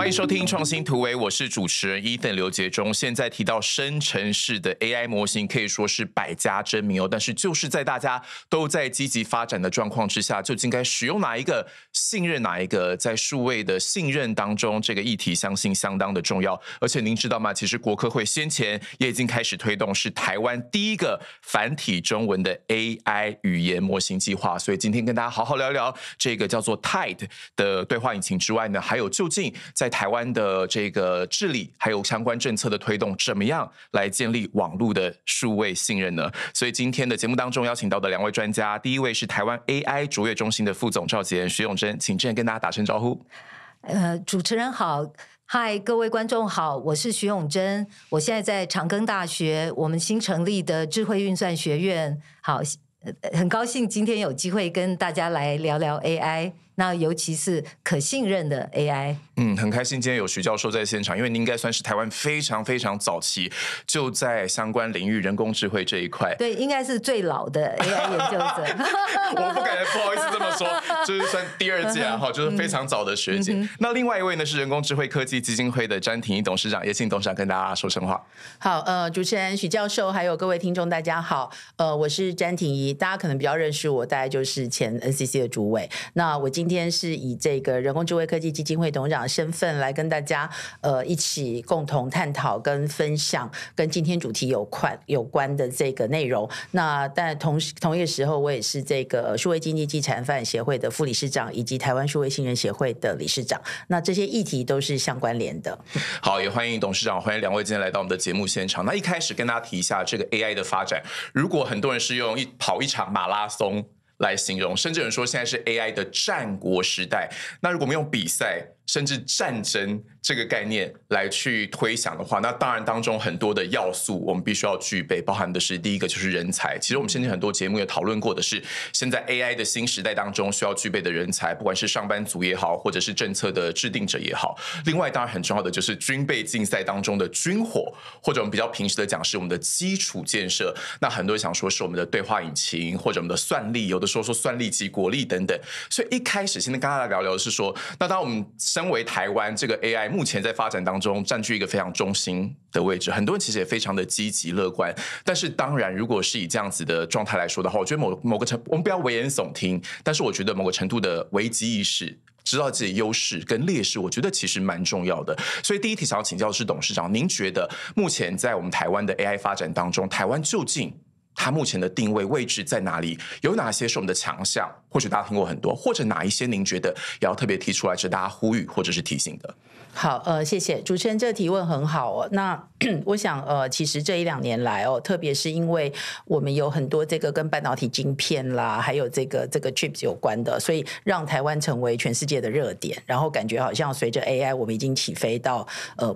欢迎收听创新突围，我是主持人Ethan刘杰忠。现在提到生成式的 AI 模型可以说是百家争鸣哦，但是就是在大家都在积极发展的状况之下，究竟该使用哪一个，信任哪一个，在数位的信任当中，这个议题相信相当的重要。而且您知道吗，其实国科会先前也已经开始推动是台湾第一个繁体中文的 AI 语言模型计划，所以今天跟大家好好聊聊这个叫做 TAIDE 的对话引擎之外呢，还有究竟在台湾的这个治理还有相关政策的推动，怎么样来建立网络的数位信任呢？所以今天的节目当中邀请到的两位专家，第一位是台湾 AI 卓越中心的副总召集人徐永珍，请郑跟大家打声招呼。主持人好，嗨，各位观众好，我是徐永珍，我现在在长庚大学我们新成立的智慧运算学院。好，很高兴今天有机会跟大家来聊聊 AI， 那尤其是可信任的 AI。很开心今天有徐教授在现场，因为您应该算是台湾非常非常早期就在相关领域人工智慧这一块，对，应该是最老的 AI 研究者。我不敢，不好意思这么说，就是算第二届啊，就是非常早的学姐。那另外一位呢是人工智慧科技基金会的詹婷宜董事长，也请董事长跟大家说声话。好，主持人徐教授还有各位听众大家好，我是詹婷宜，大家可能比较认识我，大概就是前 NCC 的主委。那我今天是以这个人工智慧科技基金会董事长身份来跟大家一起共同探讨跟分享跟今天主题有关的这个内容。那但同一个时候，我也是这个数位经济暨产业发展协会的副理事长，以及台湾数位信任协会的理事长。那这些议题都是相关联的。好，也欢迎董事长，欢迎两位今天来到我们的节目现场。那一开始跟大家提一下这个 AI 的发展，如果很多人是用跑一场马拉松来形容，甚至有人说现在是 AI 的战国时代。那如果我们用比赛甚至战争这个概念来去推想的话，那当然当中很多的要素我们必须要具备，包含的是第一个就是人才。其实我们先前很多节目也讨论过的是，现在 AI 的新时代当中需要具备的人才，不管是上班族也好，或者是政策的制定者也好。另外当然很重要的就是军备竞赛当中的军火，或者我们比较平时的讲是我们的基础建设。那很多人想说是我们的对话引擎，或者我们的算力，有的时候说算力及国力等等。所以一开始先跟大家聊聊的是说，那当我们身为台湾这个 AI 目前在发展当中占据一个非常中心的位置，很多人其实也非常的积极乐观。但是当然如果是以这样子的状态来说的话，我觉得某个程度，我们不要危言耸听，但是我觉得某个程度的危机意识，知道自己优势跟劣势，我觉得其实蛮重要的。所以第一题想要请教的是董事长，您觉得目前在我们台湾的 AI 发展当中，台湾究竟它目前的定位位置在哪里？有哪些是我们的强项？或许大家听过很多，或者哪一些您觉得也要特别提出来，是大家呼吁或者是提醒的？好，谢谢主持人，这个提问很好哦。那我想，其实这一两年来哦，特别是因为我们有很多这个跟半导体晶片啦，还有这个 chips 有关的，所以让台湾成为全世界的热点。然后感觉好像随着 AI， 我们已经起飞到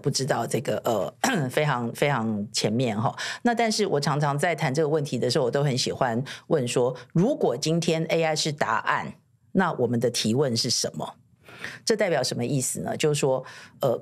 不知道这个非常非常前面哈。那但是我常常在谈这个问题的时候，我都很喜欢问说，如果今天 AI 是答案，那我们的提问是什么？这代表什么意思呢？就是说，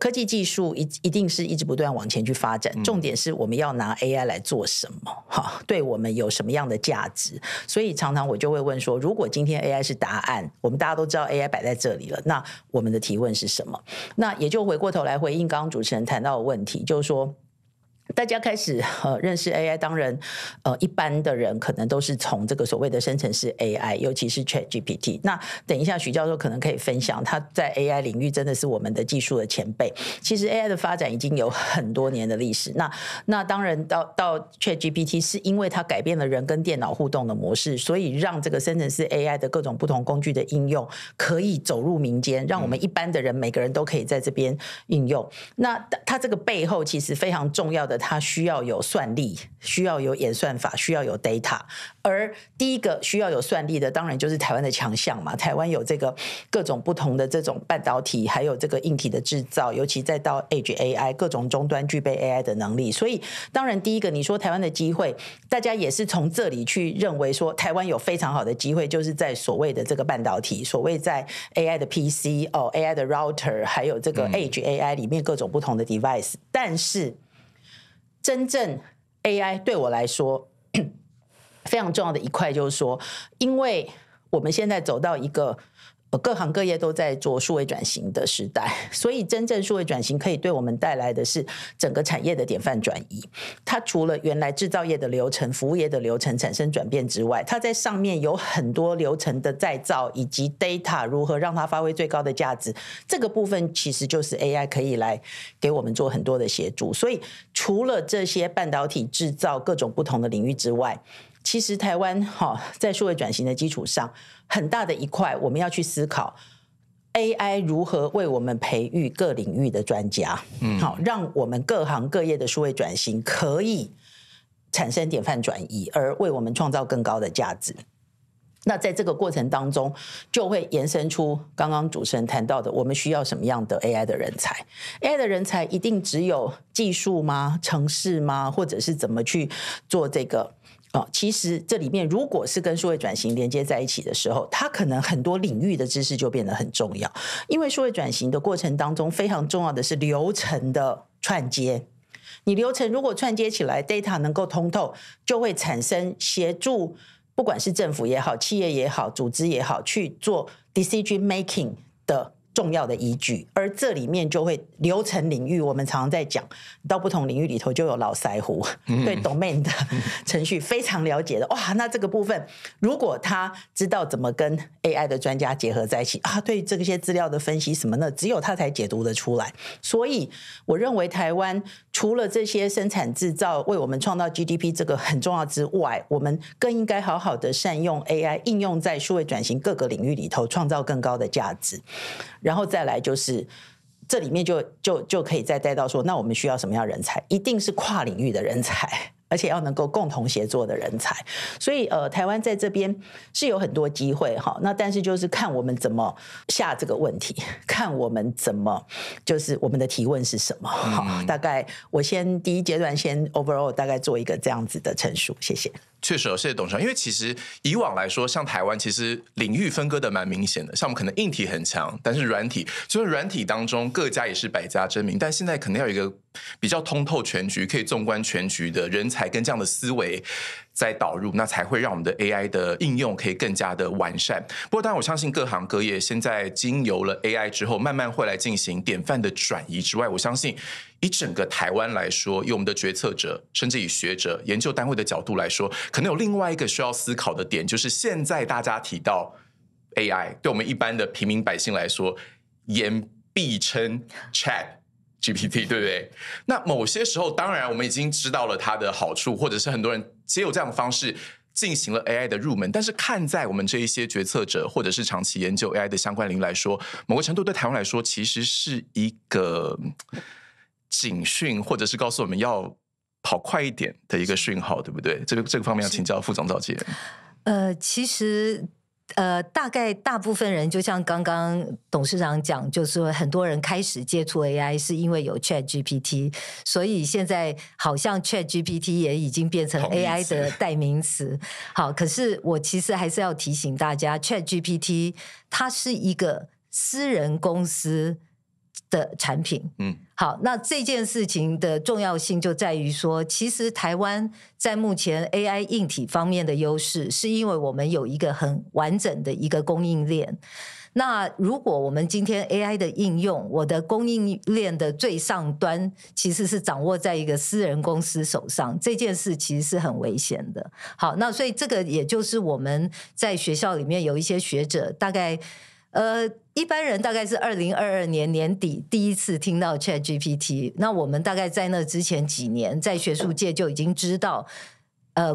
科技技术一定是一直不断往前去发展，重点是我们要拿 AI 来做什么，哈，对我们有什么样的价值？所以常常我就会问说，如果今天 AI 是答案，我们大家都知道 AI 摆在这里了，那我们的提问是什么？那也就回过头来回应刚刚主持人谈到的问题，就是说，大家开始认识 AI， 当然一般的人可能都是从这个所谓的生成式 AI， 尤其是 ChatGPT。那等一下徐教授可能可以分享，他在 AI 领域真的是我们的技术的前辈。其实 AI 的发展已经有很多年的历史。那当然到 ChatGPT 是因为它改变了人跟电脑互动的模式，所以让这个生成式 AI 的各种不同工具的应用可以走入民间，让我们一般的人每个人都可以在这边应用。那它这个背后其实非常重要的，它需要有算力，需要有演算法，需要有 data。 而第一个需要有算力的，当然就是台湾的强项嘛。台湾有这个各种不同的这种半导体，还有这个硬体的制造，尤其再到 Edge AI， 各种终端具备 AI 的能力。所以当然第一个你说台湾的机会，大家也是从这里去认为说台湾有非常好的机会，就是在所谓的这个半导体，所谓在 AI 的 PC、AI 的 router， 还有这个 Edge AI 里面各种不同的 device。 但是真正 AI 对我来说非常重要的一块就是说，因为我们现在走到一个各行各业都在做数位转型的时代，所以真正数位转型可以对我们带来的是整个产业的典范转移。它除了原来制造业的流程、服务业的流程产生转变之外，它在上面有很多流程的再造以及 data 如何让它发挥最高的价值，这个部分其实就是 AI 可以来给我们做很多的协助。所以除了这些半导体制造各种不同的领域之外，其实台湾在数位转型的基础上，很大的一块我们要去思考 AI 如何为我们培育各领域的专家，让我们各行各业的数位转型可以产生典范转移，而为我们创造更高的价值。那在这个过程当中，就会延伸出刚刚主持人谈到的，我们需要什么样的 AI 的人才 ？AI 的人才一定只有技术吗？程式吗？或者是怎么去做这个？其实这里面如果是跟数位转型连接在一起的时候，它可能很多领域的知识就变得很重要。因为数位转型的过程当中，非常重要的是流程的串接。你流程如果串接起来 ，data 能够通透，就会产生协助，不管是政府也好、企业也好、组织也好，去做 decision making 的重要的依据。而这里面就会流程领域，我们常常在讲到不同领域里头就有老塞胡，对 domain 的程序非常了解的，哇，那这个部分如果他知道怎么跟 AI 的专家结合在一起啊，对这些资料的分析什么呢，只有他才解读得出来。所以我认为台湾除了这些生产制造为我们创造 GDP 这个很重要之外，我们更应该好好的善用 AI 应用在数位转型各个领域里头，创造更高的价值。然后再来就是这里面就可以再带到说，那我们需要什么样的人才，一定是跨领域的人才，而且要能够共同协作的人才。所以台湾在这边是有很多机会哈，那但是就是看我们怎么下这个问题，看我们怎么就是我们的提问是什么。好，大概我先第一阶段先 overall 大概做一个这样子的陈述，谢谢。确实，谢谢董事长。因为其实以往来说，像台湾其实领域分割的蛮明显的，像我们可能硬体很强，但是软体，就是软体当中各家也是百家争鸣，但现在可能要有一个比较通透全局、可以纵观全局的人才跟这样的思维再导入，那才会让我们的 AI 的应用可以更加的完善。不过当然我相信各行各业现在经由了 AI 之后，慢慢会来进行典范的转移之外，我相信以整个台湾来说，以我们的决策者甚至以学者研究单位的角度来说，可能有另外一个需要思考的点，就是现在大家提到 AI， 对我们一般的平民百姓来说，言必称 ChatGPT， 对不对？那某些时候当然我们已经知道了它的好处，或者是很多人藉由这样的方式进行了 AI 的入门，但是看在我们这一些决策者或者是长期研究 AI 的相关领域来说，某个程度对台湾来说其实是一个警讯，或者是告诉我们要跑快一点的一个讯号，对不对？这个方面要请教副总召集人。其实大概大部分人就像刚刚董事长讲，就是很多人开始接触 AI 是因为有 ChatGPT， 所以现在好像 ChatGPT 也已经变成 AI 的代名词。好，可是我其实还是要提醒大家 ，ChatGPT 它是一个私人公司的产品。好，那这件事情的重要性就在于说，其实台湾在目前 AI 硬体方面的优势，是因为我们有一个很完整的一个供应链。那如果我们今天 AI 的应用，我的供应链的最上端其实是掌握在一个私人公司手上，这件事其实是很危险的。好，那所以这个也就是我们在学校里面有一些学者大概一般人大概是2022年年底第一次听到 ChatGPT， 那我们大概在那之前几年在学术界就已经知道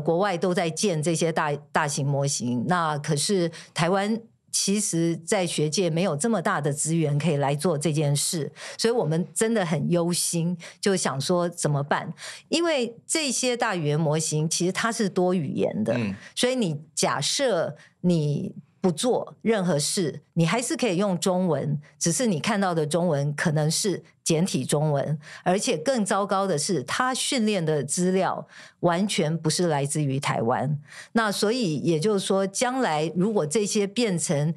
国外都在建这些大型模型，那可是台湾其实在学界没有这么大的资源可以来做这件事，所以我们真的很忧心，就想说怎么办。因为这些大语言模型其实它是多语言的，所以你假设你不做任何事，你还是可以用中文，只是你看到的中文可能是简体中文，而且更糟糕的是它训练的资料完全不是来自于台湾。那所以也就是说，将来如果这些变成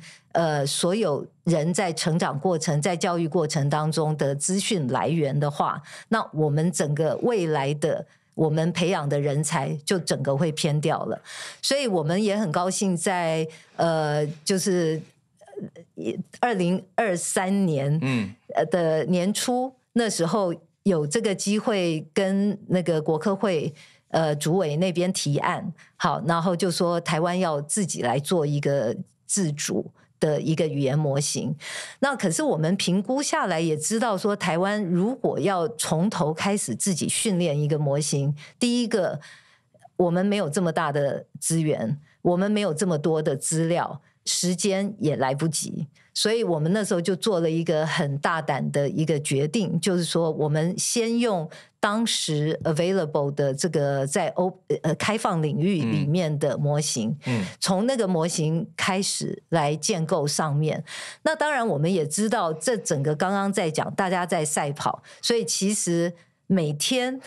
所有人在成长过程、在教育过程当中的资讯来源的话，那我们整个未来的我们培养的人才就整个会偏掉了。所以我们也很高兴在就是2023年的年初、那时候有这个机会跟那个国科会主委那边提案，好，然后就说台湾要自己来做一个自主的一个语言模型。那可是我们评估下来也知道说，台湾如果要从头开始自己训练一个模型，第一个我们没有这么大的资源，我们没有这么多的资料，时间也来不及，所以我们那时候就做了一个很大胆的一个决定，就是说我们先用当时 available 的这个在开放领域里面的模型，从那个模型开始来建构上面。那当然我们也知道这整个刚刚在讲大家在赛跑，所以其实每天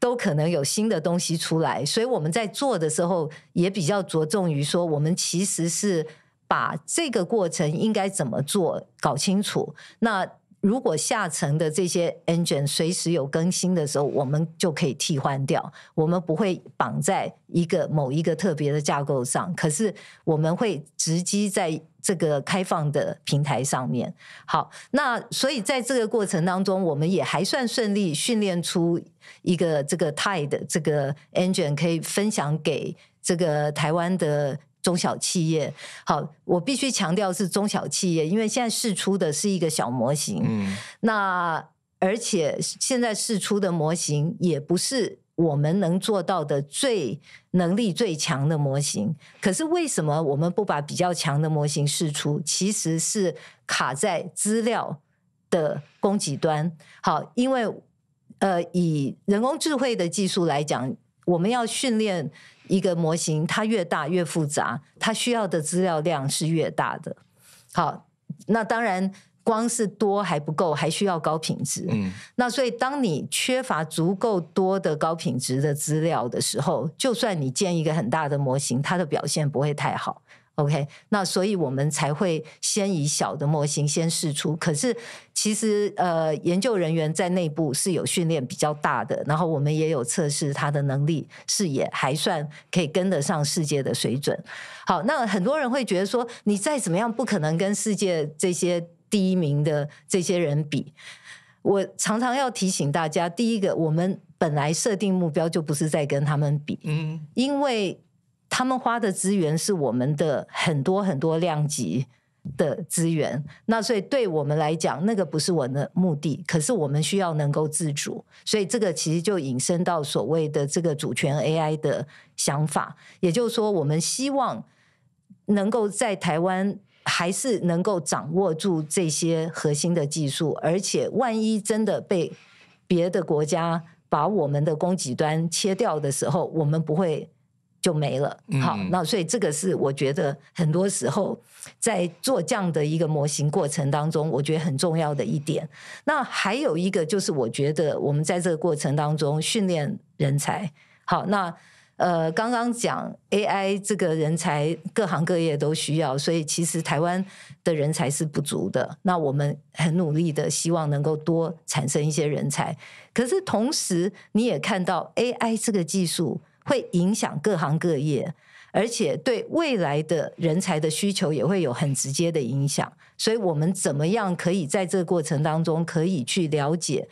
都可能有新的东西出来，所以我们在做的时候也比较着重于说，我们其实是把这个过程应该怎么做搞清楚。那如果下层的这些 engine 随时有更新的时候，我们就可以替换掉，我们不会绑在一个某一个特别的架构上，可是我们会直击在这个开放的平台上面。好，那所以在这个过程当中，我们也还算顺利训练出一个这个 TAIDE 这个 engine 可以分享给这个台湾的中小企业。好，我必须强调是中小企业，因为现在释出的是一个小模型，那而且现在释出的模型也不是我们能做到的最能力最强的模型。可是为什么我们不把比较强的模型释出？其实是卡在资料的供给端。好，因为以人工智慧的技术来讲，我们要训练一个模型，它越大越复杂，它需要的资料量是越大的。好，那当然光是多还不够，还需要高品质。那所以当你缺乏足够多的高品质的资料的时候，就算你建一个很大的模型，它的表现不会太好。OK， 那所以我们才会先以小的模型先释出。可是其实研究人员在内部是有训练比较大的，然后我们也有测试它的能力，是也还算可以跟得上世界的水准。好，那很多人会觉得说，你再怎么样不可能跟世界这些第一名的这些人比。我常常要提醒大家，第一个，我们本来设定目标就不是在跟他们比，因为他们花的资源是我们的很多很多量级的资源，那所以对我们来讲，那个不是我的目的。可是我们需要能够自主，所以这个其实就引申到所谓的这个主权 AI 的想法，也就是说我们希望能够在台湾还是能够掌握住这些核心的技术，而且万一真的被别的国家把我们的供给端切掉的时候，我们不会就没了。好，那所以这个是我觉得很多时候在做这样的一个模型过程当中，我觉得很重要的一点。那还有一个就是，我觉得我们在这个过程当中训练人才。好，那刚刚讲 AI 这个人才各行各业都需要，所以其实台湾的人才是不足的。那我们很努力的希望能够多产生一些人才，可是同时你也看到 AI 这个技术会影响各行各业，而且对未来的人才的需求也会有很直接的影响。所以我们怎么样可以在这个过程当中可以去了解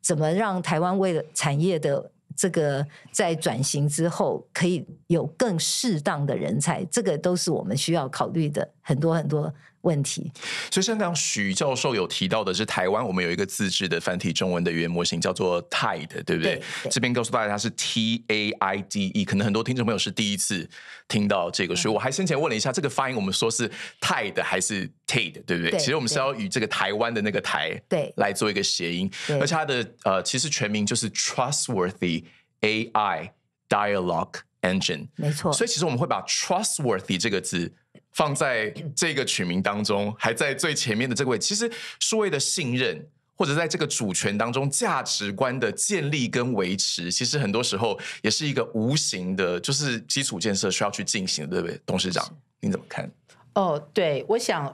怎么让台湾为了产业的这个在转型之后可以有更适当的人才，这个都是我们需要考虑的很多很多问题。所以像刚许教授有提到的是，台湾我们有一个自制的繁体中文的语言模型叫做 TAIDE， 对不 对？这边告诉大家它是 TAIDE， 可能很多听众朋友是第一次听到这个，所以我还先前问了一下，这个发音我们说是 TAIDE 还是 TAIDE， 对不 对？其实我们是要与这个台湾的那个台来做一个谐音，而且它的其实全名就是 Trustworthy AI Dialogue Engine， 没错。所以其实我们会把 Trustworthy 这个字放在这个取名当中，还在最前面的这个位置。其实所谓的信任，或者在这个主权当中价值观的建立跟维持，其实很多时候也是一个无形的，就是基础建设需要去进行的，对不对？董事长，你怎么看？哦，对，我想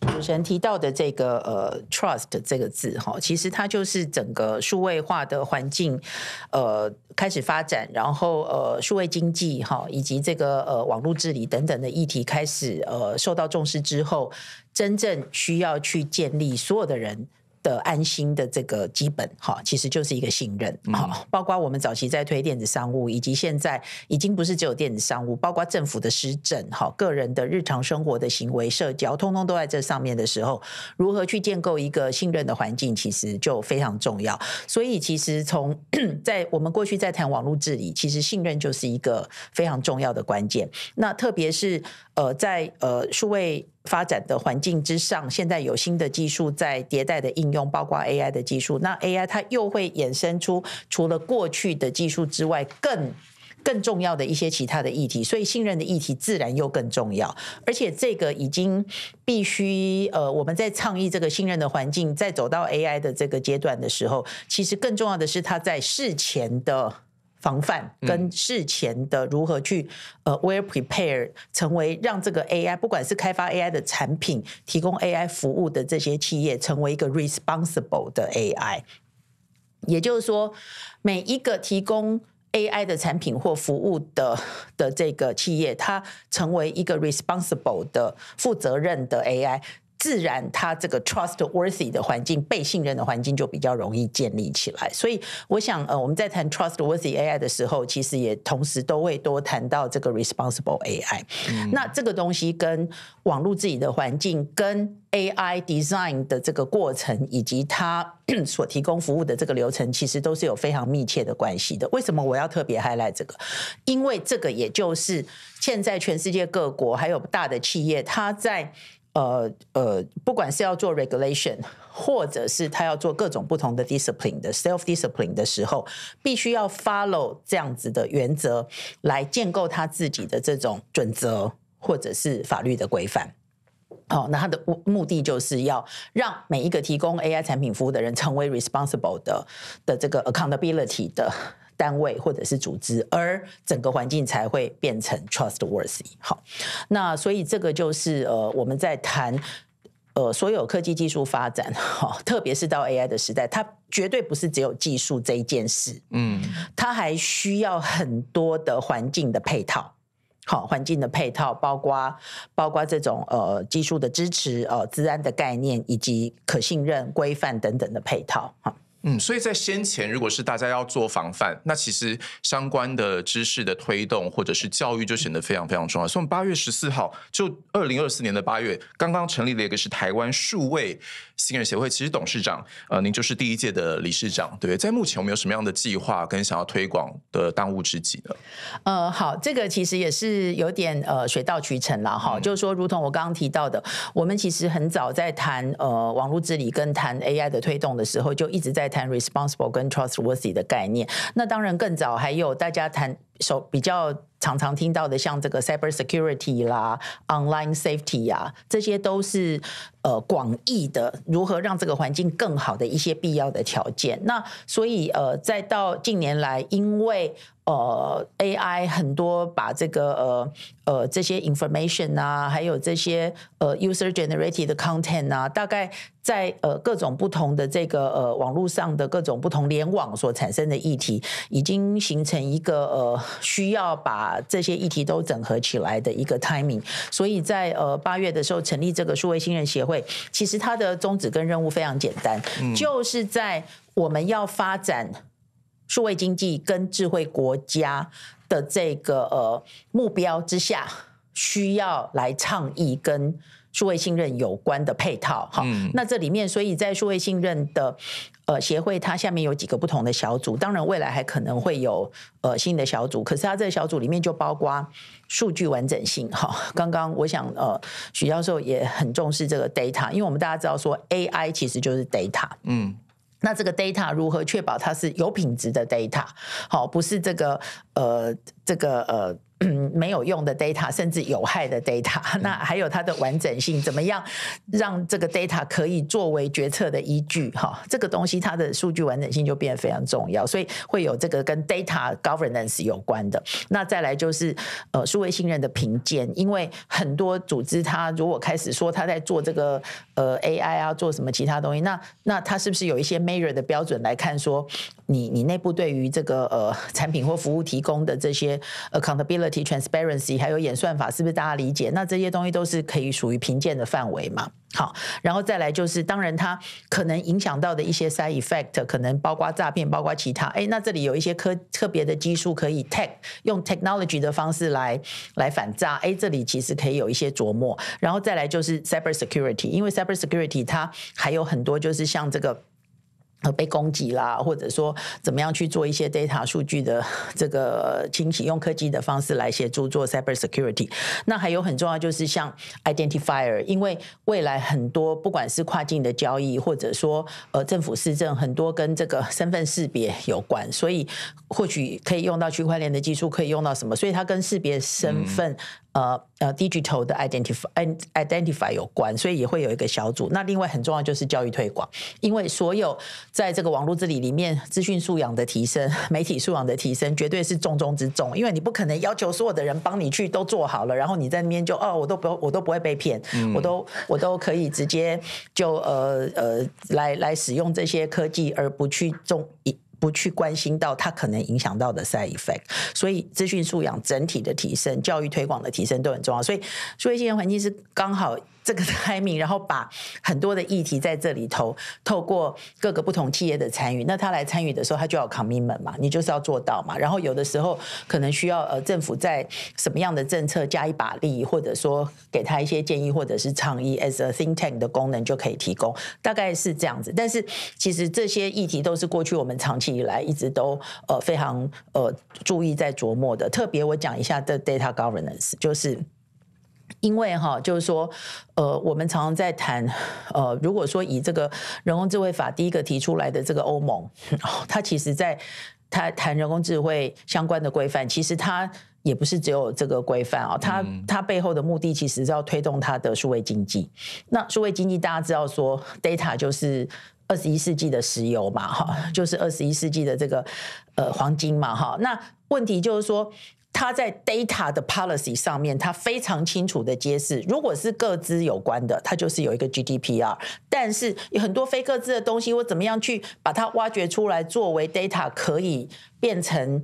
主持人提到的这个trust 这个字哈，其实它就是整个数位化的环境开始发展，然后数位经济哈以及这个网络治理等等的议题开始受到重视之后，真正需要去建立所有的人的安心的这个基本哈，其实就是一个信任哈，包括我们早期在推电子商务，以及现在已经不是只有电子商务，包括政府的施政哈，个人的日常生活的行为、社交，通通都在这上面的时候，如何去建构一个信任的环境，其实就非常重要。所以其实从在我们过去在谈网络治理，其实信任就是一个非常重要的关键。那特别是在数位发展的环境之上，现在有新的技术在迭代的应用，包括 AI 的技术，那 AI 它又会衍生出除了过去的技术之外更重要的一些其他的议题，所以信任的议题自然又更重要，而且这个已经必须我们在倡议这个信任的环境在走到 AI 的这个阶段的时候，其实更重要的是它在事前的防范跟事前的如何去well prepare， 成为让这个 AI 不管是开发 AI 的产品，提供 AI 服务的这些企业成为一个 responsible 的 AI， 也就是说每一个提供 AI 的产品或服务的这个企业，它成为一个 responsible 的负责任的 AI，自然它这个 trustworthy 的环境，被信任的环境就比较容易建立起来。所以我想我们在谈 trustworthy AI 的时候，其实也同时都会多谈到这个 responsible AI，那这个东西跟网络治理的环境跟 AI design 的这个过程，以及它所提供服务的这个流程，其实都是有非常密切的关系的。为什么我要特别 highlight 这个？因为这个也就是现在全世界各国还有大的企业，它在不管是要做 regulation， 或者是他要做各种不同的 discipline 的 self discipline 的时候，必须要 follow 这样子的原则来建构他自己的这种准则或者是法律的规范。好，那他的目的就是要让每一个提供 AI 产品服务的人成为 responsible 的这个 accountability 的单位或者是组织，而整个环境才会变成 trustworthy。 好，那所以这个就是我们在谈所有科技技术发展，特别是到 AI 的时代，它绝对不是只有技术这一件事，它还需要很多的环境的配套。好，环境的配套包括这种技术的支持，资安的概念，以及可信任规范等等的配套。好，所以在先前，如果是大家要做防范，那其实相关的知识的推动或者是教育就显得非常非常重要。所以我们8月14号，就2024年的8月，刚刚成立了一个是台湾数位信任协会，其实董事长您就是第一届的理事长，对不对？在目前我们有什么样的计划跟想要推广的当务之急呢？好，这个其实也是有点水到渠成啦，哈，就是说，如同我刚刚提到的，我们其实很早在谈网络治理跟谈 AI 的推动的时候，就一直在谈 responsible 跟 trustworthy 的概念。那当然更早还有大家谈比较常听到的，像这个 cyber security 啦 online safety 啊，这些都是广义的如何让这个环境更好的一些必要的条件。那所以再到近年来，因为AI 很多把这个这些 information 啊，还有这些user generated content 啊，大概在各种不同的这个网络上的各种不同联网所产生的议题，已经形成一个需要把这些议题都整合起来的一个 timing。 所以在8月的时候成立这个数位信任协会，其实它的宗旨跟任务非常简单，就是在我们要发展数位经济跟智慧国家的这个目标之下，需要来倡议跟数位信任有关的配套。好，那这里面，所以在数位信任的协会，它下面有几个不同的小组，当然未来还可能会有新的小组，可是它这个小组里面就包括数据完整性。哈，刚刚我想许教授也很重视这个 data， 因为我们大家知道说 AI 其实就是 data， 那这个 data 如何确保它是有品质的 data， 好，不是这个没有用的 data 甚至有害的 data， 那还有它的完整性，怎么样让这个 data 可以作为决策的依据，这个东西它的数据完整性就变得非常重要，所以会有这个跟 data governance 有关的。那再来就是数位信任的评鉴，因为很多组织它如果开始说它在做这个AI 啊，做什么其他东西，那它是不是有一些 measure 的标准来看说你内部对于这个产品或服务提供的这些 accountability transparency 还有演算法是不是大家理解？那这些东西都是可以属于评鉴的范围嘛。好，然后再来就是当然它可能影响到的一些 side effect 可能包括诈骗，包括其他，那这里有一些特别的技术可以 用 technology 的方式来反诈，这里其实可以有一些琢磨。然后再来就是 cyber security， 因为 cyber security 它还有很多就是像这个被攻击啦，或者说怎么样去做一些 data 数据的这个清洗，用科技的方式来协助做 cyber security。 那还有很重要就是像 identifier， 因为未来很多不管是跨境的交易，或者说政府市政，很多跟这个身份识别有关，所以或许可以用到区块链的技术，可以用到什么，所以它跟识别身份digital 的 identify 有关，所以也会有一个小组。那另外很重要就是教育推广，因为所有在这个网络治理里面，资讯素养的提升、媒体素养的提升，绝对是重中之重。因为你不可能要求所有的人帮你去都做好了，然后你在那边就我都不会被骗，我都可以直接就来使用这些科技，而不去关心到它可能影响到的 side effect。 所以资讯素养整体的提升，教育推广的提升都很重要，所以数位信任环境是刚好这个 timing， 然后把很多的议题在这里头透过各个不同企业的参与，那他来参与的时候他就要 commitment 嘛，你就是要做到嘛。然后有的时候可能需要政府在什么样的政策加一把力，或者说给他一些建议或者是倡议， as a think tank 的功能就可以提供，大概是这样子。但是其实这些议题都是过去我们长期以来一直都非常注意在琢磨的。特别我讲一下的 data governance， 就是因为就是说我们常常在谈如果说以这个人工智慧法第一个提出来的这个欧盟，它其实在它谈人工智慧相关的规范，其实它也不是只有这个规范啊，它背后的目的其实是要推动它的数位经济。那数位经济大家知道说 data 就是21世纪的石油嘛，就是21世纪的这个黄金嘛，那问题就是说他在 data 的 policy 上面，他非常清楚的揭示，如果是个资有关的，它就是有一个 GDPR， 但是有很多非个资的东西，我怎么样去把它挖掘出来，作为 data 可以变成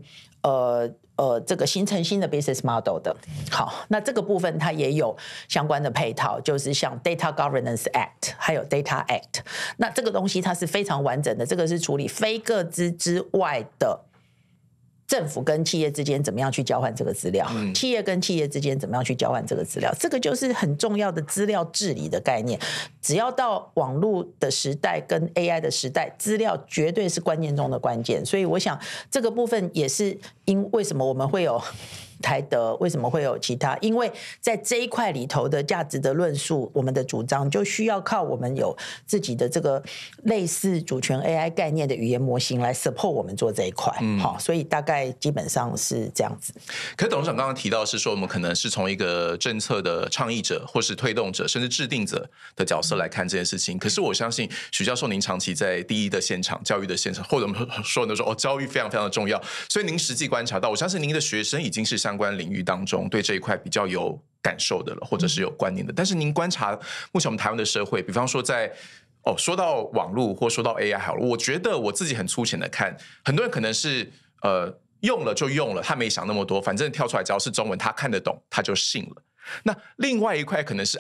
这个形成新的 business model 的。好，那这个部分它也有相关的配套，就是像 Data Governance Act 还有 Data Act， 那这个东西它是非常完整的，这个是处理非个资之外的。政府跟企业之间怎么样去交换这个资料，企业跟企业之间怎么样去交换这个资料，这个就是很重要的资料治理的概念。只要到网络的时代跟 AI 的时代，资料绝对是关键中的关键，所以我想这个部分也是为什么我们会有台德，为什么会有其他，因为在这一块里头的价值的论述，我们的主张就需要靠我们有自己的这个类似主权 AI 概念的语言模型来 support 我们做这一块。好，所以大概基本上是这样子。可是董事长刚刚提到是说，我们可能是从一个政策的倡议者或是推动者甚至制定者的角色来看这件事情，可是我相信许教授您长期在第一的现场，教育的现场，或者我们说的教育非常非常的重要，所以您实际观察到，我相信您的学生已经是相关领域当中对这一块比较有感受的了，或者是有观念的。但是您观察目前我们台湾的社会，比方说在说到网络或说到 AI 好了，我觉得我自己很粗浅的看，很多人可能是用了就用了，他没想那么多，反正跳出来只要是中文他看得懂他就信了。那另外一块可能是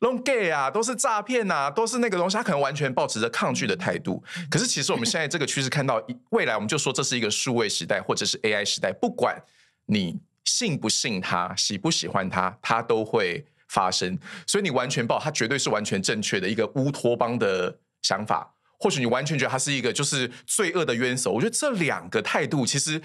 Long gay 啊，都是诈骗啊，都是那个东西，他可能完全抱持着抗拒的态度。可是其实我们现在这个趋势看到，未来我们就说这是一个数位时代或者是 AI 时代，不管你信不信他，喜不喜欢他，他都会发生。所以你完全抱，他绝对是完全正确的一个乌托邦的想法，或许你完全觉得他是一个就是罪恶的冤手。我觉得这两个态度其实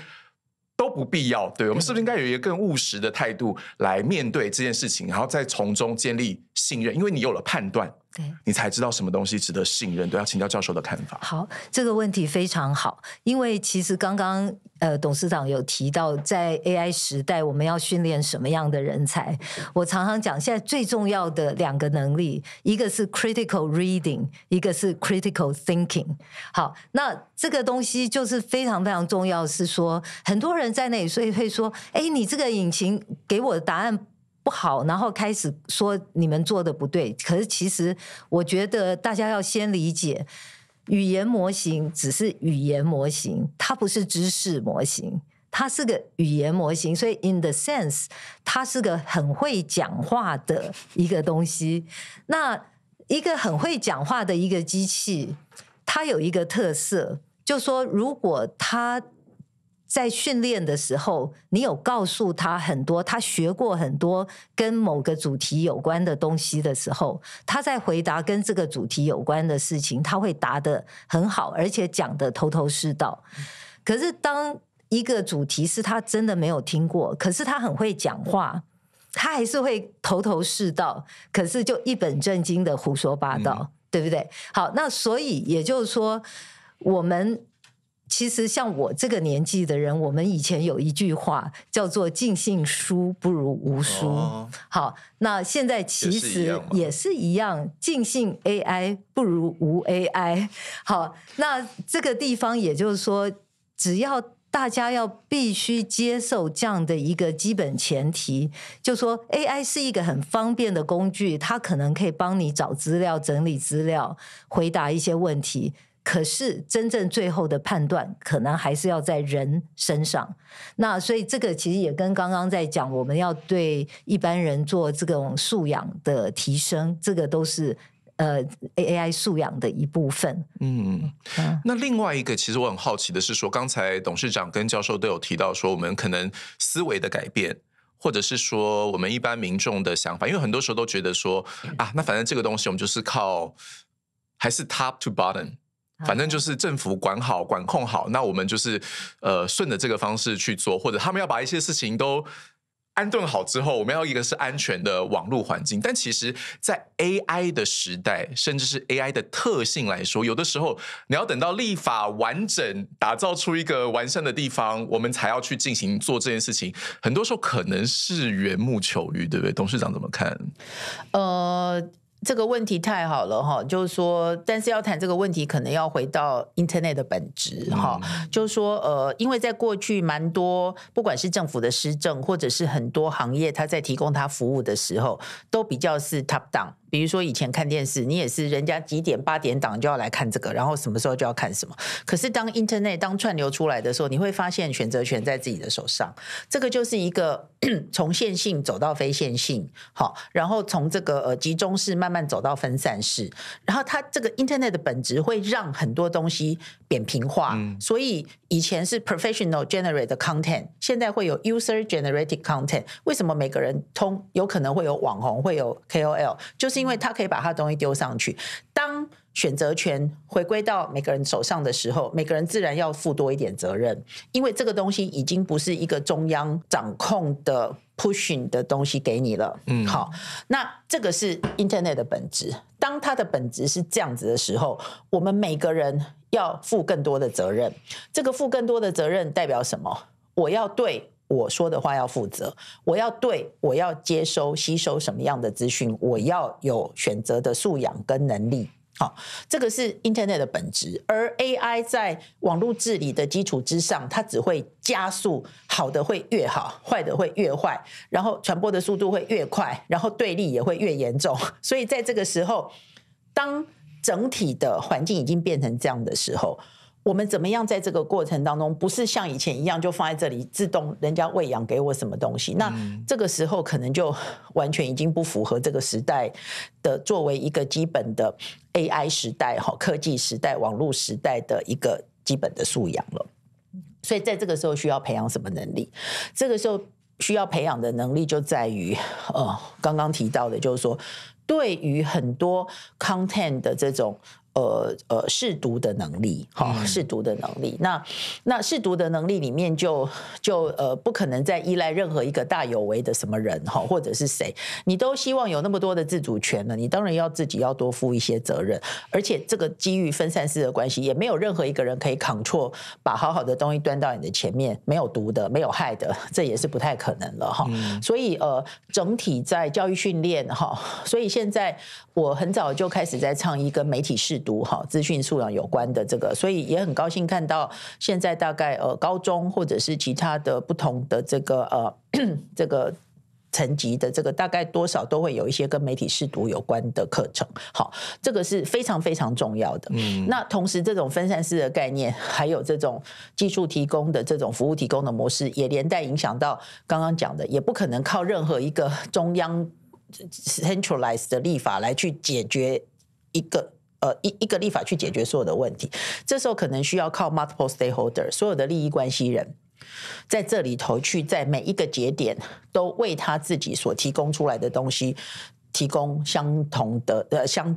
都不必要，对，我们是不是应该有一个更务实的态度来面对这件事情，然后再从中建立信任？因为你有了判断，对，你才知道什么东西值得信任。对，要请教教授的看法。好，这个问题非常好，因为其实刚刚董事长有提到，在 AI 时代我们要训练什么样的人才。我常常讲，现在最重要的两个能力，一个是 critical reading， 一个是 critical thinking。 好，那这个东西就是非常非常重要，是说很多人在那里所以会说，哎，你这个引擎给我的答案不好，然后开始说你们做的不对。可是其实我觉得大家要先理解，语言模型只是语言模型，它不是知识模型，它是个语言模型。所以 in the sense 它是个很会讲话的一个东西。那一个很会讲话的一个机器，它有一个特色，就是说如果它在训练的时候，你有告诉他很多，他学过很多跟某个主题有关的东西的时候，他在回答跟这个主题有关的事情，他会答得很好，而且讲得头头是道。可是当一个主题是他真的没有听过，可是他很会讲话，他还是会头头是道，可是就一本正经的胡说八道，对不对？好，那所以也就是说，我们其实像我这个年纪的人，我们以前有一句话叫做尽信书不如无书。哦，好，那现在其实也是一样，尽信 AI 不如无 AI。 好，那这个地方也就是说，只要大家要必须接受这样的一个基本前提，就说 AI 是一个很方便的工具，它可能可以帮你找资料、整理资料、回答一些问题，可是真正最后的判断可能还是要在人身上。那所以这个其实也跟刚刚在讲我们要对一般人做这种素养的提升，这个都是AI 素养的一部分。嗯，那另外一个其实我很好奇的是说，刚才董事长跟教授都有提到说，我们可能思维的改变，或者是说我们一般民众的想法，因为很多时候都觉得说啊，那反正这个东西我们就是靠，还是 top to bottom，反正就是政府管好管控好，那我们就是顺着这个方式去做，或者他们要把一些事情都安顿好之后，我们要一个是安全的网络环境。但其实在 AI 的时代，甚至是 AI 的特性来说，有的时候你要等到立法完整，打造出一个完善的地方，我们才要去进行做这件事情，很多时候可能是缘木求鱼，对不对？董事长怎么看？这个问题太好了哈，就是说，但是要谈这个问题，可能要回到 Internet 的本质哈。就是说，因为在过去蛮多，不管是政府的施政，或者是很多行业，它在提供它服务的时候，都比较是 top down。比如说以前看电视，你也是人家几点八点档就要来看这个，然后什么时候就要看什么。可是当 Internet 当串流出来的时候，你会发现选择权在自己的手上。这个就是一个从线性走到非线性，好，然后从这个集中式慢慢走到分散式。然后它这个 Internet 的本质会让很多东西扁平化，所以以前是 professional generate content， 现在会有 user generated content。为什么每个人有可能会有网红，会有 KOL， 就是因为他可以把他的东西丢上去。当选择权回归到每个人手上的时候，每个人自然要负多一点责任，因为这个东西已经不是一个中央掌控的 pushing 的东西给你了。好，那这个是 Internet 的本质。当它的本质是这样子的时候，我们每个人要负更多的责任。这个负更多的责任代表什么？我要对我说的话要负责，我要接收吸收什么样的资讯，我要有选择的素养跟能力。好，这个是 Internet 的本质。而 AI 在网络治理的基础之上，它只会加速，好的会越好，坏的会越坏，然后传播的速度会越快，然后对立也会越严重。所以在这个时候，当整体的环境已经变成这样的时候，我们怎么样在这个过程当中，不是像以前一样就放在这里自动人家喂养给我什么东西？那这个时候可能就完全已经不符合这个时代的作为一个基本的 AI 时代、科技时代、网络时代的一个基本的素养了。所以在这个时候需要培养什么能力？这个时候需要培养的能力就在于刚刚提到的，就是说对于很多 content 的这种试读的能力，试读的能力，那试读的能力里面就不可能再依赖任何一个大有为的什么人或者是谁，你都希望有那么多的自主权了，你当然要自己要多负一些责任，而且这个基于分散式的关系，也没有任何一个人可以 control 把好好的东西端到你的前面，没有毒的，没有害的，这也是不太可能了所以整体在教育训练所以现在我很早就开始在倡议跟媒体试读资讯素养有关的这个，所以也很高兴看到现在大概高中或者是其他的不同的这个这个层级的这个大概多少都会有一些跟媒体试读有关的课程，好，这个是非常非常重要的。那同时这种分散式的概念，还有这种技术提供的这种服务提供的模式，也连带影响到刚刚讲的，也不可能靠任何一个中央 centralized 的立法来去解决一个立法去解决所有的问题，这时候可能需要靠 multiple stakeholder 所有的利益关系人在这里头去在每一个节点都为他自己所提供出来的东西提供相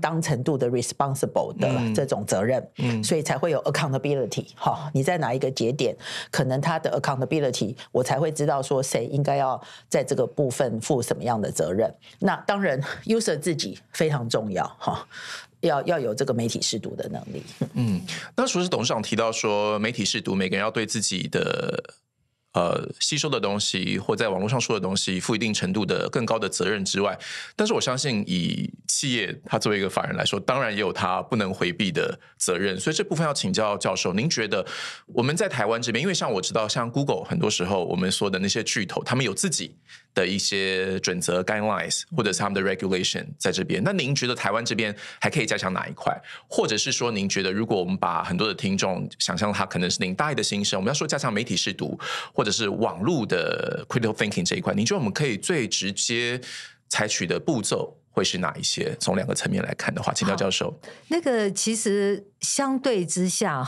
当程度的 responsible 的这种责任，所以才会有 accountability 你在哪一个节点可能他的 accountability 我才会知道说谁应该要在这个部分负什么样的责任。那当然 user 自己非常重要要有这个媒体识读的能力。那除了董事长提到说媒体识读每个人要对自己的吸收的东西或在网络上说的东西负一定程度的更高的责任之外，但是我相信以企业它作为一个法人来说，当然也有它不能回避的责任，所以这部分要请教教授，您觉得我们在台湾这边，因为像我知道像 Google 很多时候我们说的那些巨头他们有自己的一些准则 guidelines 或者是他们的 regulation 在这边，那您觉得台湾这边还可以加强哪一块，或者是说您觉得如果我们把很多的听众想象他可能是您大一的新生，我们要说加强媒体识读或者是网络的 critical thinking 这一块，你觉得我们可以最直接采取的步骤会是哪一些？从两个层面来看的话，请教授。那个其实相对之下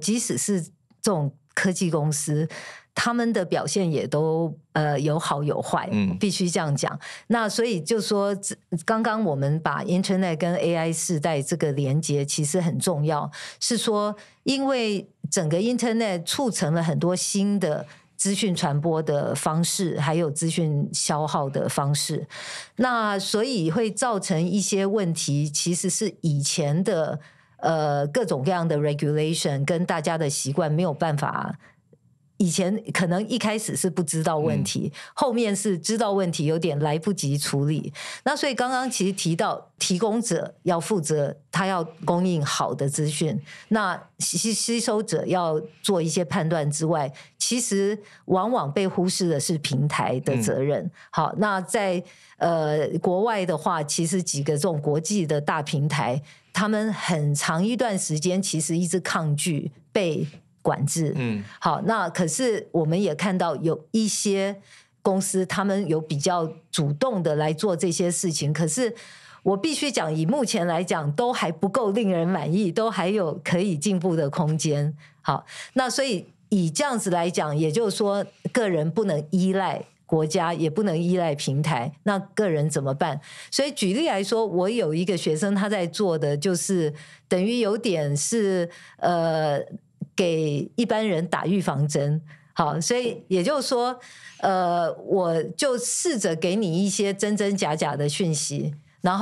即使是这种科技公司，他们的表现也都有好有坏，必须这样讲。那所以就说刚刚我们把 Internet 跟 AI 世代这个连接其实很重要，是说因为整个 Internet 促成了很多新的资讯传播的方式，还有资讯消耗的方式，那所以会造成一些问题，其实是以前的各种各样的 regulation 跟大家的习惯没有办法，以前可能一开始是不知道问题，后面是知道问题有点来不及处理。那所以刚刚其实提到提供者要负责他要供应好的资讯，那吸收者要做一些判断之外，其实往往被忽视的是平台的责任。好，那在国外的话，其实几个这种国际的大平台，他们很长一段时间其实一直抗拒被管制，好，那可是我们也看到有一些公司他们有比较主动的来做这些事情，可是我必须讲以目前来讲都还不够令人满意，都还有可以进步的空间。好，那所以以这样子来讲，也就是说个人不能依赖国家，也不能依赖平台，那个人怎么办？所以举例来说，我有一个学生他在做的就是等于有点是给一般人打预防针。好，所以也就是说我就试着给你一些真真假假的讯息，然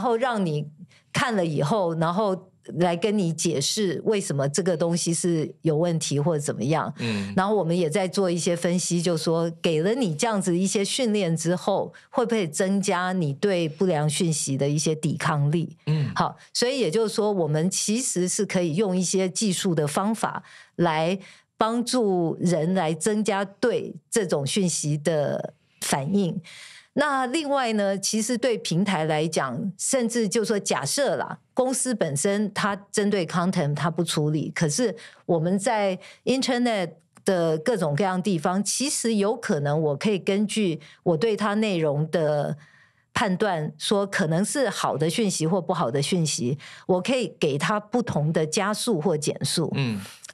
后让你看了以后，然后来跟你解释为什么这个东西是有问题或者怎么样，然后我们也在做一些分析，就说给了你这样子一些训练之后，会不会增加你对不良讯息的一些抵抗力？好，所以也就是说我们其实是可以用一些技术的方法来帮助人来增加对这种讯息的反应。那另外呢，其实对平台来讲，甚至就说假设啦，公司本身它针对 content 它不处理，可是我们在 internet 的各种各样地方，其实有可能我可以根据我对它内容的判断，说可能是好的讯息或不好的讯息，我可以给它不同的加速或减速，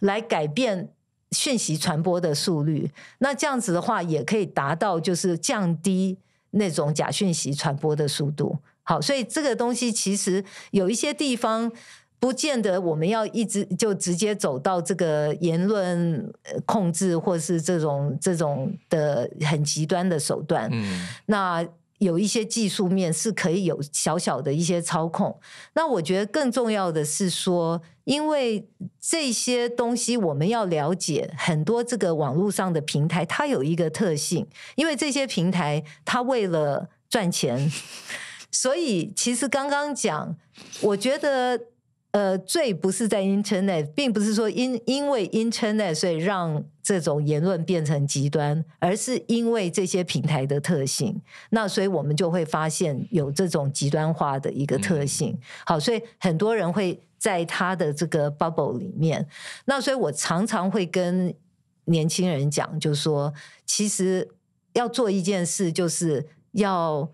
来改变讯息传播的速率。那这样子的话，也可以达到就是降低那种假讯息传播的速度。好，所以这个东西其实有一些地方不见得我们要一直就直接走到这个言论控制或是这种的很极端的手段。嗯，那有一些技术面是可以有小小的一些操控。那我觉得更重要的是说，因为这些东西我们要了解，很多这个网络上的平台它有一个特性，因为这些平台它为了赚钱，所以其实刚刚讲，我觉得罪不是在 Internet， 并不是说因为 Internet 所以让这种言论变成极端，而是因为这些平台的特性。那所以我们就会发现有这种极端化的一个特性。嗯，好，所以很多人会在他的这个 bubble 里面。那所以我常常会跟年轻人讲，就是说其实要做一件事，就是要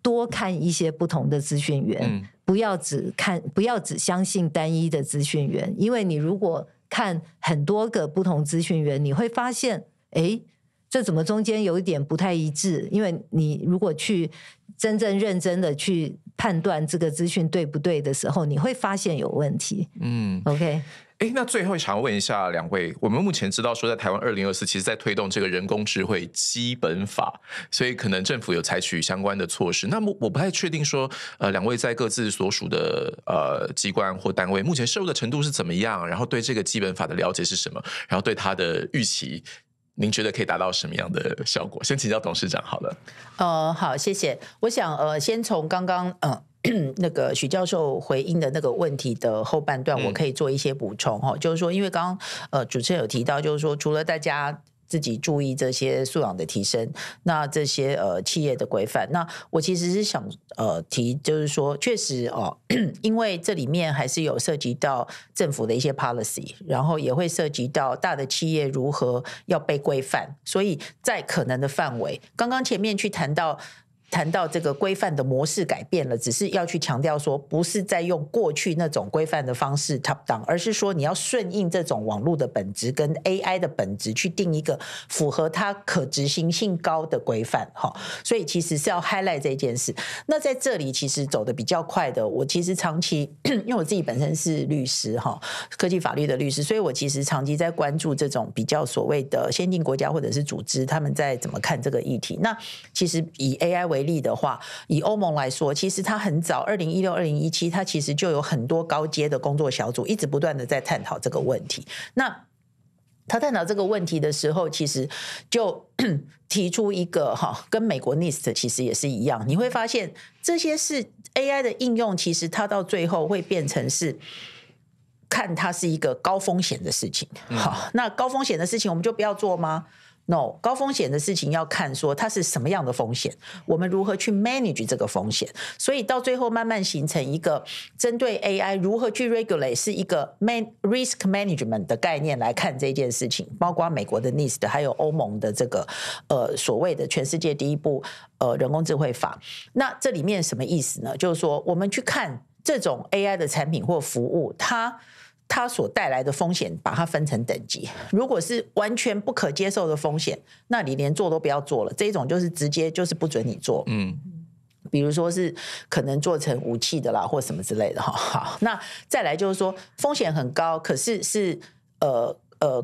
多看一些不同的资讯源。嗯，不要只相信单一的资讯源，因为你如果看很多个不同资讯源，你会发现，哎，这怎么中间有一点不太一致？因为你如果去真正认真的去判断这个资讯对不对的时候，你会发现有问题。嗯 ，OK。那最后想问一下两位，我们目前知道说在台湾2024其实在推动这个人工智慧基本法，所以可能政府有采取相关的措施。那么我不太确定说两位在各自所属的机关或单位目前涉入的程度是怎么样，然后对这个基本法的了解是什么，然后对它的预期您觉得可以达到什么样的效果？先请教董事长好了。好，谢谢。我想先从刚刚那个许教授回应的那个问题的后半段，我可以做一些补充。就是说因为刚刚主持人有提到，就是说除了大家自己注意这些素养的提升，那这些企业的规范，那我其实是想提，就是说确实哦，因为这里面还是有涉及到政府的一些 policy， 然后也会涉及到大的企业如何要被规范，所以在可能的范围，刚刚前面去谈到这个规范的模式改变了，只是要去强调说不是在用过去那种规范的方式 top down， 而是说你要顺应这种网络的本质跟 AI 的本质去定一个符合它可执行性高的规范。所以其实是要 highlight 这件事。那在这里其实走得比较快的，我其实长期因为我自己本身是律师，科技法律的律师，所以我其实长期在关注这种比较所谓的先进国家或者是组织他们在怎么看这个议题。那其实以 AI 为例的话，以欧盟来说，其实它很早2016、2017它其实就有很多高阶的工作小组一直不断的在探讨这个问题。那他探讨这个问题的时候，其实就提出一个跟美国 NIST 其实也是一样，你会发现这些是 AI 的应用，其实它到最后会变成是看它是一个高风险的事情。好，那高风险的事情我们就不要做吗？No， 高风险的事情要看说它是什么样的风险，我们如何去 manage 这个风险，所以到最后慢慢形成一个针对 AI 如何去 regulate 是一个 risk management 的概念来看这件事情，包括美国的 NIST 还有欧盟的这个所谓的全世界第一部人工智慧法。那这里面什么意思呢？就是说我们去看这种 AI 的产品或服务，它所带来的风险把它分成等级，如果是完全不可接受的风险，那你连做都不要做了，这种就是直接就是不准你做。嗯，比如说是可能做成武器的啦或什么之类的。好，那再来就是说风险很高，可是是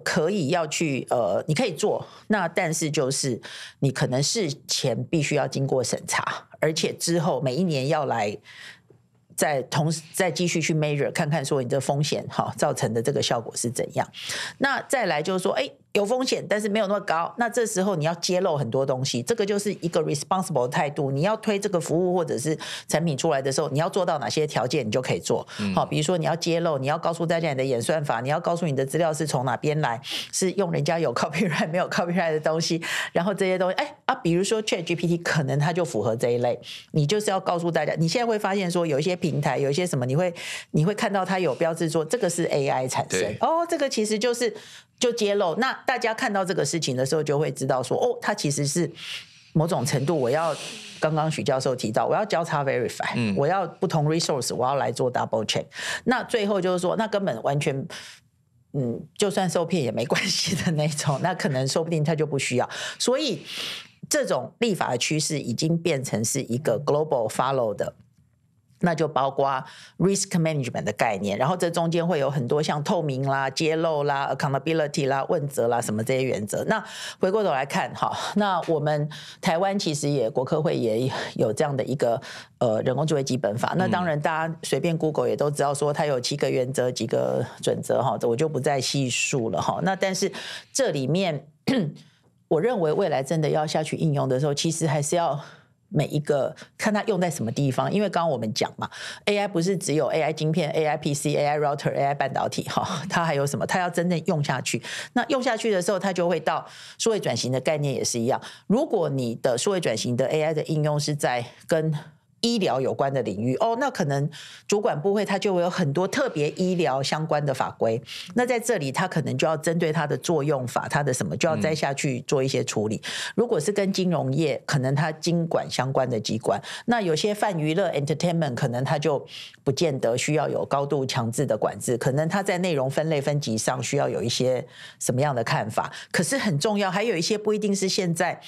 可以要去你可以做，那但是就是你可能事前必须要经过审查，而且之后每一年要来再继续去 measure 看看说你的风险造成的这个效果是怎样。那再来就是说有风险但是没有那么高，那这时候你要揭露很多东西，这个就是一个 responsible 的态度，你要推这个服务或者是产品出来的时候，你要做到哪些条件你就可以做。比如说你要揭露，你要告诉大家你的演算法，你要告诉你的资料是从哪边来，是用人家有 copyright 没有 copyright 的东西，然后这些东西比如说 ChatGPT 可能它就符合这一类，你就是要告诉大家。你现在会发现说有一些平台有一些什么，你会看到它有标志说这个是 AI 产生，这个其实就揭露。那大家看到这个事情的时候就会知道说它其实是某种程度，刚刚许教授提到我要交叉 verify，我要不同 resource 我要来做 double check， 那最后就是说那根本完全就算受骗也没关系的那种，那可能说不定他就不需要。所以这种立法的趋势已经变成是一个 global follow 的，那就包括 risk management 的概念，然后这中间会有很多像透明啦、揭露啦、accountability 啦、问责啦什么这些原则。那回过头来看，好，那我们台湾其实也国科会也有这样的一个人工智慧基本法。那当然大家随便 Google 也都知道说它有7个原则、几个准则哈，我就不再细数了哈。那但是这里面我认为未来真的要下去应用的时候，其实还是要每一个看它用在什么地方，因为刚刚我们讲嘛 ，AI 不是只有 AI 晶片、AI PC、AI router、AI 半导体哈，它还有什么？它要真正用下去，那用下去的时候，它就会到数位转型的概念也是一样。如果你的数位转型的 AI 的应用是在跟医疗有关的领域哦，那可能主管部会它就会有很多特别医疗相关的法规，那在这里它可能就要针对它的作用法，它的什么就要再下去做一些处理。如果是跟金融业，可能它金管相关的机关，那有些泛娱乐 entertainment 可能它就不见得需要有高度强制的管制，可能它在内容分类分级上需要有一些什么样的看法。可是很重要，还有一些不一定是现在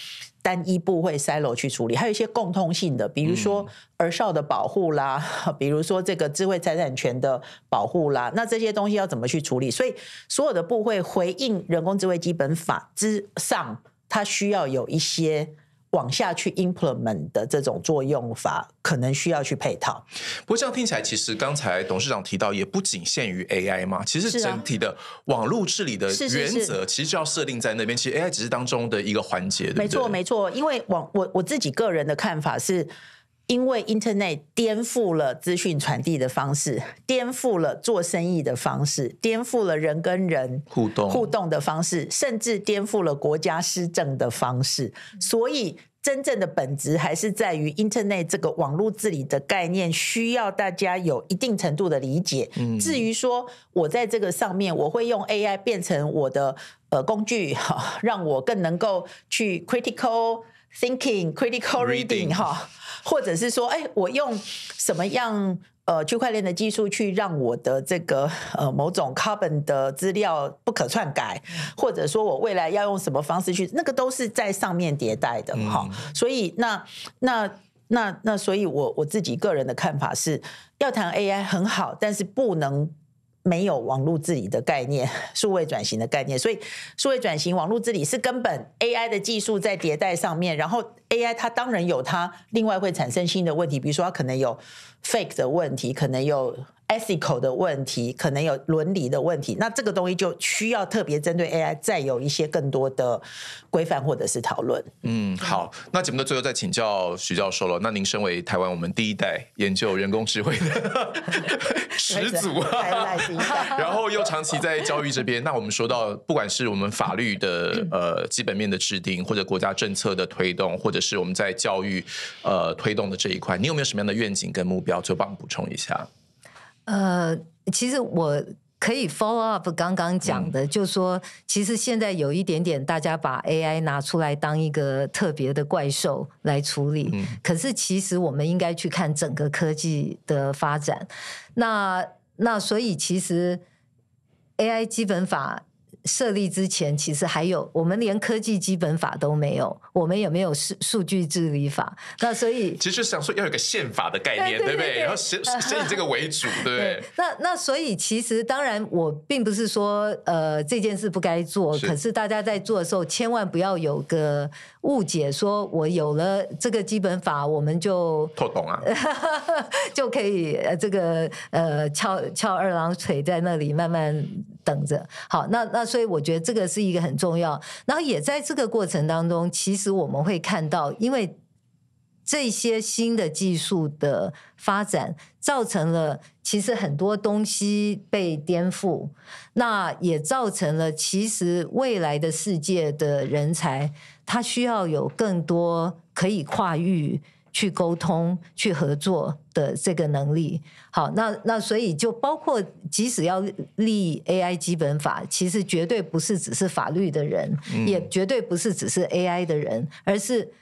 单一部会 silo 去处理，还有一些共通性的，比如说儿少的保护啦，比如说这个智慧财产权的保护啦，那这些东西要怎么去处理？所以所有的部会回应人工智慧基本法之上，它需要有一些往下去 implement 的这种作用法，可能需要去配套。不过这样听起来，其实刚才董事长提到也不仅限于 AI 嘛，其实整体的网络治理的原则其实就要设定在那边，其实 AI 只是当中的一个环节，对不对？没错没错，因为我自己个人的看法是，因为 Internet 颠覆了资讯传递的方式，颠覆了做生意的方式，颠覆了人跟人互动的方式，甚至颠覆了国家施政的方式。所以真正的本质还是在于 Internet 这个网络治理的概念需要大家有一定程度的理解。至于说我在这个上面我会用 AI 变成我的工具，让我更能够去 critical thinking critical reading 哈，或者是说我用什么样区块链的技术去让我的这个某种 carbon 的资料不可篡改，或者说我未来要用什么方式去，那个都是在上面迭代的哈。所以那所以我自己个人的看法是，要谈 AI 很好，但是不能没有网络治理的概念、数位转型的概念。所以数位转型、网络治理是根本， AI 的技术在迭代上面，然后 AI 它当然有它另外会产生新的问题，比如说它可能有 fake 的问题，可能有 ethical 的问题，可能有伦理的问题，那这个东西就需要特别针对 AI 再有一些更多的规范或者是讨论。好，那节目的最后再请教许教授了，那您身为台湾我们第一代研究人工智慧的始祖然后又长期在教育这边，那我们说到不管是我们法律的基本面的制定，或者国家政策的推动，或者是我们在教育推动的这一块，你有没有什么样的愿景跟目标？就帮我补充一下。其实我可以 follow up 刚刚讲的，就是说其实现在有一点点大家把 AI 拿出来当一个特别的怪兽来处理，可是其实我们应该去看整个科技的发展。那所以其实 AI 基本法设立之前，其实还有我们连科技基本法都没有，我们也没有数据治理法。那所以其实就是想说要有一个宪法的概念， 对不对？然后先以这个为主，对不对？那所以其实当然我并不是说这件事不该做，可是大家在做的时候千万不要有个误解，说我有了这个基本法我们就透懂啊就可以这个翘二郎腿在那里慢慢等着。好，那所以我觉得这个是一个很重要，然后也在这个过程当中，其实我们会看到，因为这些新的技术的发展造成了其实很多东西被颠覆，那也造成了其实未来的世界的人才他需要有更多可以跨域去沟通去合作的这个能力。好，那所以就包括即使要立 AI 基本法，其实绝对不是只是法律的人，也绝对不是只是 AI 的人，而是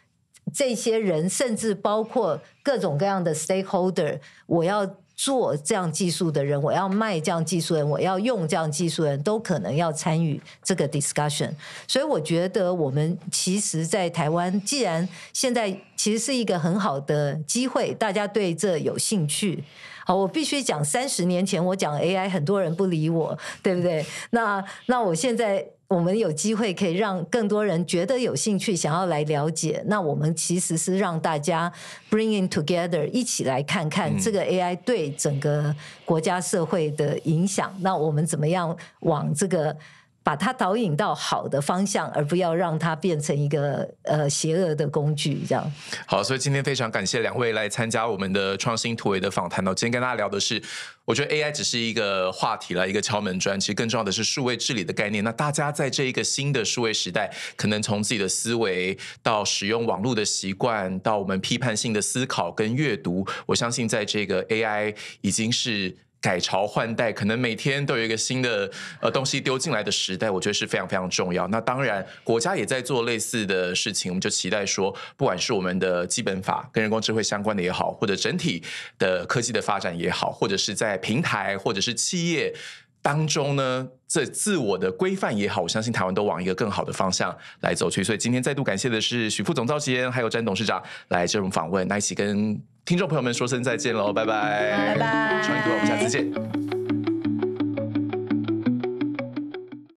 这些人甚至包括各种各样的 stakeholder， 我要做这样技术的人，我要卖这样技术的人，我要用这样技术的人，都可能要参与这个 discussion。 所以我觉得我们其实在台湾，既然现在其实是一个很好的机会，大家对这有兴趣。好，我必须讲30年前我讲 AI 很多人不理我，对不对？那我现在我们有机会可以让更多人觉得有兴趣，想要来了解。那我们其实是让大家 bring in together， 一起来看看这个 AI 对整个国家社会的影响。那我们怎么样往这个把它导引到好的方向，而不要让它变成一个邪恶的工具，这样。好，所以今天非常感谢两位来参加我们的创新突围的访谈。今天跟大家聊的是，我觉得 AI 只是一个话题啦，一个敲门砖，其实更重要的是数位治理的概念。那大家在这一个新的数位时代，可能从自己的思维到使用网络的习惯，到我们批判性的思考跟阅读，我相信在这个 AI 已经是改朝换代，可能每天都有一个新的东西丢进来的时代，我觉得是非常非常重要。那当然国家也在做类似的事情，我们就期待说不管是我们的基本法跟人工智慧相关的也好，或者整体的科技的发展也好，或者是在平台或者是企业当中呢，这自我的规范也好，我相信台湾都往一个更好的方向来走去。所以今天再度感谢的是许副总召集人还有詹董事长来这种访问，那一起跟听众朋友们说声再见喽，拜拜，拜拜，创新突围，我们下次见。